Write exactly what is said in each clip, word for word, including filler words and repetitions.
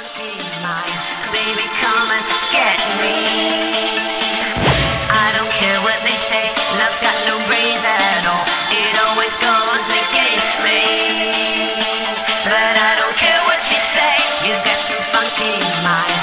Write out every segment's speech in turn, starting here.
You got some funky mind, and baby, come and get me. I don't care what they say, love's got no brains at all. It always goes against me, but I don't care what you say. You got some funky mind,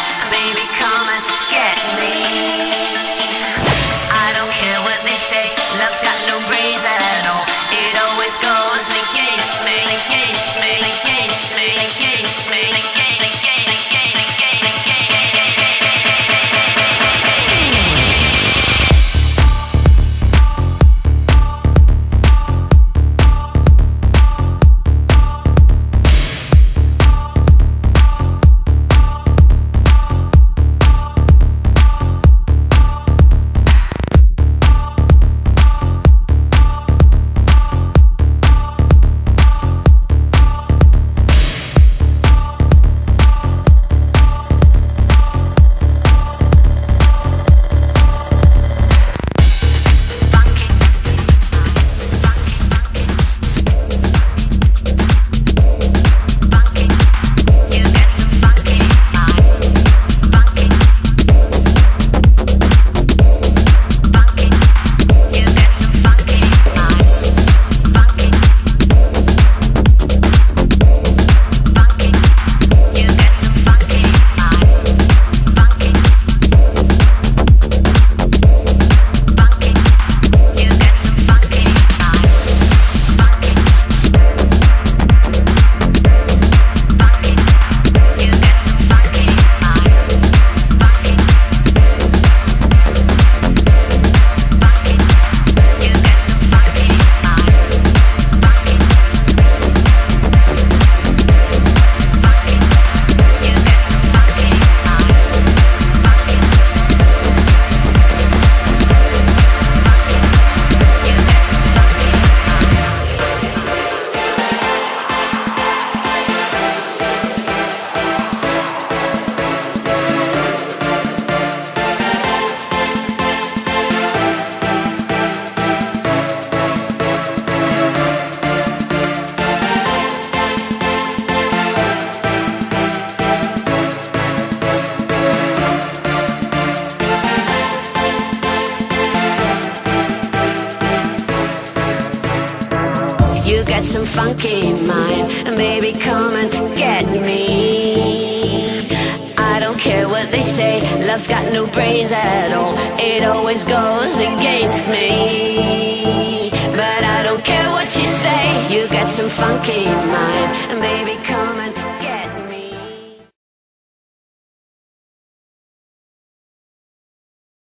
and baby, come and